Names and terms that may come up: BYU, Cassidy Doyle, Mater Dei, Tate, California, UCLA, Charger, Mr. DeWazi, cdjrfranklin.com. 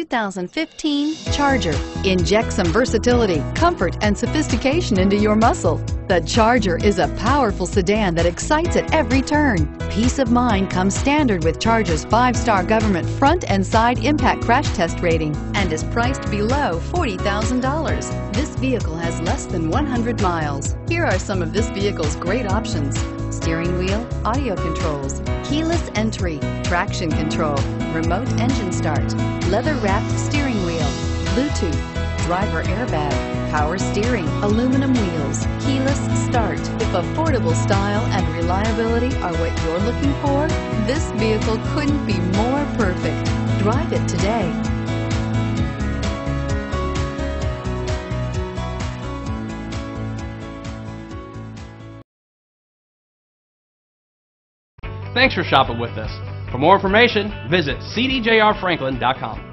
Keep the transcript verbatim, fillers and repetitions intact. two thousand fifteen Charger. Inject some versatility, comfort, and sophistication into your muscle. The Charger is a powerful sedan that excites at every turn. Peace of mind comes standard with Charger's five-star government front and side impact crash test rating and is priced below forty thousand dollars. This vehicle has less than one hundred miles. Here are some of this vehicle's great options: steering wheel audio controls, keyless entry, traction control, remote engine start, leather-wrapped steering wheel, Bluetooth, driver airbag, power steering, aluminum wheels, keyless start. If affordable style and reliability are what you're looking for, this vehicle couldn't be more perfect. Drive it today. Thanks for shopping with us. For more information, visit c d j r franklin dot com.